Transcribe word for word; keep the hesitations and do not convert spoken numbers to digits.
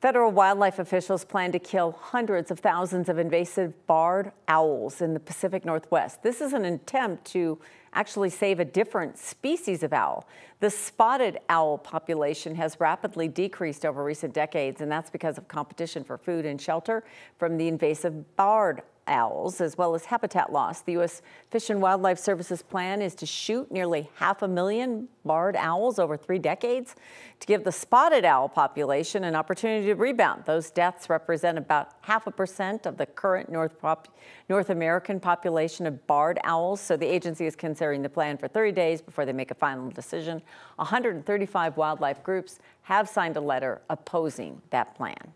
Federal wildlife officials plan to kill hundreds of thousands of invasive barred owls in the Pacific Northwest. This is an attempt to actually save a different species of owl. The spotted owl population has rapidly decreased over recent decades, and that's because of competition for food and shelter from the invasive barred owls, as well as habitat loss. The U S Fish and Wildlife Service's plan is to shoot nearly half a million barred owls over three decades to give the spotted owl population an opportunity to rebound. Those deaths represent about half a percent of the current North, pop North American population of barred owls, so the agency is considering the plan for thirty days before they make a final decision. one hundred thirty-five wildlife groups have signed a letter opposing that plan.